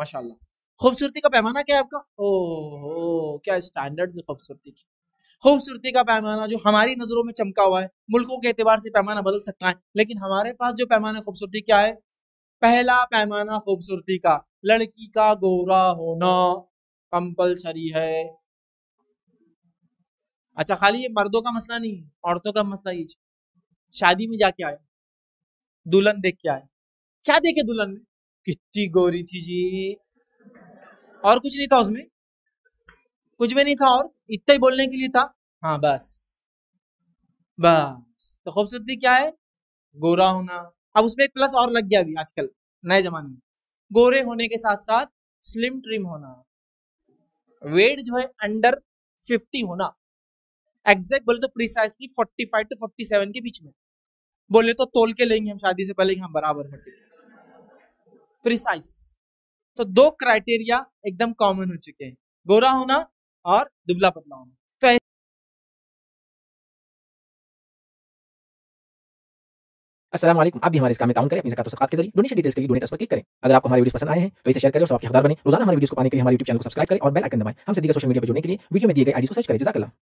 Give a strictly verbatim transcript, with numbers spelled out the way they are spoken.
माशाल्लाह। खूबसूरती का पैमाना क्या है आपका? ओहो, क्या स्टैंडर्ड है खूबसूरती की। खूबसूरती का पैमाना जो हमारी नजरों में चमका हुआ है, मुल्कों के एतबार से पैमाना बदल सकता है, लेकिन हमारे पास जो पैमाना खूबसूरती क्या है? पहला पैमाना खूबसूरती का लड़की का गोरा होना कंपलसरी है। अच्छा, खाली ये मर्दों का मसला नहीं है, औरतों का मसला ये। शादी में जाके आया, दुल्हन देख के आया, क्या देखे दुल्हन में? कितनी गोरी थी जी, और कुछ नहीं था उसमें, कुछ भी नहीं था, और इतना ही बोलने के लिए था, हाँ बस बस। तो खूबसूरती क्या है? गोरा होना। अब उसमें एक प्लस और लग गया अभी आजकल नए जमाने में, गोरे होने के साथ साथ स्लिम ट्रिम होना, वेट जो है अंडर फिफ्टी होना, एग्जैक्ट बोले तो precisely forty five to forty seven के बीच में बोले तो तोल के लेंगे हम शादी से पहले, हम बराबर प्रिसाइस। तो दो क्राइटेरिया एकदम कॉमन हो चुके हैं, गोरा होना और दुबला पतला होना। तो अस्सलाम वालेकुम, आप भी हमारे इस काम में ताउन करें अपनी ज़कात और सदक़ात के जरिए। डोनेशन डिटेल्स के लिए डोनेट पर क्लिक करें। अगर आपको हमारी वीडियोस पसंद आए हैं तो इसे शेयर करें और सबके हकदार बने। रोजाना हमारी वीडियोस को पाने के लिए हमारे यूट्यूब चैनल को सब्सक्राइब करें और बेल आइकन दबाएं। हमसे सीधे सोशल मीडिया पर जुड़ने के लिए वीडियो में दिए गए आईडी को सर्च करें। जज़ाकल्लाह।